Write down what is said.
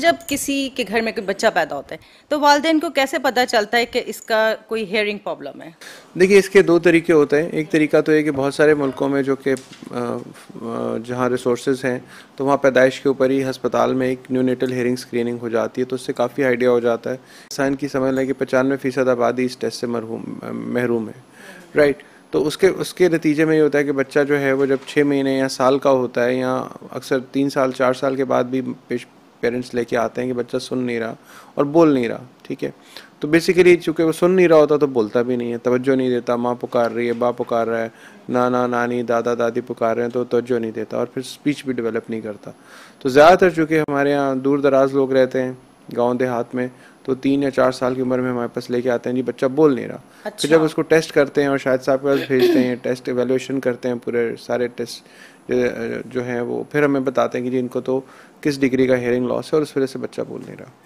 जब किसी के घर में कोई बच्चा पैदा होता है तो वालिदैन को कैसे पता चलता है कि इसका कोई हेयरिंग प्रॉब्लम है? देखिए, इसके दो तरीके होते हैं। एक तरीका तो है कि बहुत सारे मुल्कों में जो कि जहाँ रिसोर्सेज हैं तो वहाँ पैदाइश के ऊपर ही हस्पताल में एक न्यूनेटल हेयरिंग स्क्रीनिंग हो जाती है, तो उससे काफ़ी आइडिया हो जाता है। इंसान की समझ लें कि 95% आबादी इस टेस्ट से महरूम है, राइट। तो उसके नतीजे में ये होता है कि बच्चा जो है वो जब 6 महीने या साल का होता है, या अक्सर 3 साल 4 साल के बाद भी पेरेंट्स लेके आते हैं कि बच्चा सुन नहीं रहा और बोल नहीं रहा, ठीक है। तो बेसिकली चूँकि वो सुन नहीं रहा होता तो बोलता भी नहीं है, तवज्जो नहीं देता। माँ पुकार रही है, बाप पुकार रहा है, नाना नानी दादा दादी पुकार रहे हैं तो तवज्जो नहीं देता, और फिर स्पीच भी डेवलप नहीं करता। तो ज़्यादातर चूँकि हमारे यहाँ दूर दराज लोग रहते हैं गाँव देहात में, तो 3 या 4 साल की उम्र में हमारे पास लेके आते हैं, जी बच्चा बोल नहीं रहा। अच्छा। फिर जब उसको टेस्ट करते हैं और शायद साहब के पास भेजते हैं, टेस्ट एवेल्यूशन करते हैं, पूरे सारे टेस्ट जो हैं वो, फिर हमें बताते हैं कि जी इनको तो किस डिग्री का हेयरिंग लॉस है और उस वजह से बच्चा बोल नहीं रहा।